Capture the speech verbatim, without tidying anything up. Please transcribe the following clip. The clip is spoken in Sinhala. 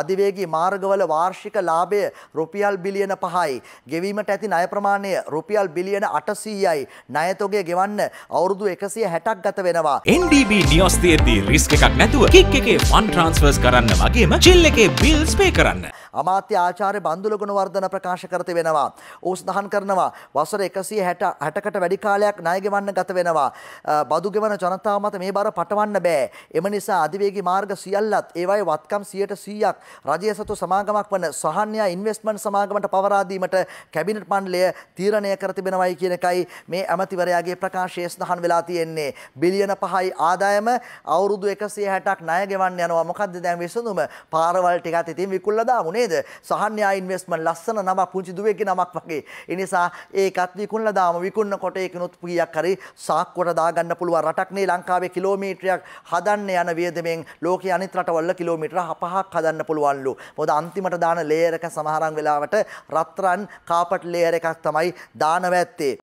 අධිවේගී මාර්ගවල වාර්ෂික ලාභය රුපියල් බිලියන පහයි. ගෙවීමට ඇති ණය ප්‍රමාණය රුපියල් බිලියන අටසීයයි. ණයතොගේ ගෙවන්න අවුරුදු එකසිය හැටක් ගත වෙනවා. එන් ඩී බී නිවස් තියෙද්දී රිස්ක් එකක් නැතුව කික් එකේ ෆන්ඩ් ට්‍රාන්ස්ෆර්ස් කරන්න වගේම චිල් එකේ බිල්ස් පේ කරන්න. අමාත්‍ය ආචාර්ය බන්දුල ගුණවර්ධන ප්‍රකාශ කර තිබෙනවා. ඔහු සඳහන් කරනවා වසර එකසිය හැටකට වැඩි කාලයක් ණය ගෙවන්න ගත වෙනවා. බදු ගෙවන ජනතාව මත මේ බර පටවන්න බෑ. එම නිසා අධිවේගී මාර්ග සියල්ලත් ඒවායේ වත්කම් සියයට සීයක් රජය සතු සමාගමක් වන සහන්යා ඉන්වෙස්ට්මන්ට් සමාගමට පවරා දීමට කැබිනට් මණ්ඩලය තීරණය කර තිබෙනවයි කියන එකයි මේ ඇමතිවරයාගේ ප්‍රකාශයේ සඳහන් වෙලා තියෙන්නේ. බිලියන පහයි ආදායම, අවුරුදු එකසිය හැටක් ණය ගෙවන්න යනවා. මොකද්ද දැන් විසඳුම? පාරවල් ටිකත් ඉතින් විකුණලා දාමු නේද? සහන්යා ඉන්වෙස්ට්මන්ට් ලස්සන නමක්, පුංචි දුවෙක්ගේ නමක් වගේ. ඒ නිසා ඒකත් විකුණලා දාමු. විකුණනකොට ඒකනොත් කීයක් හරි සාක්කුවට දාගන්න පුළුවන්. රටක් නේ ලංකාවේ කිලෝමීටරයක් හදන්න යන වියදමෙන් ලෝකයේ අනිත් රටවල කිලෝමීටර පහක් හදන්න පුළුවන්ලු. මොකද අන්තිමට දාන ලේයර් එක සමහරන් වෙලාවට රත්රන් කාපට් ලේයර් එකක් තමයි දානව ඇත්තේ.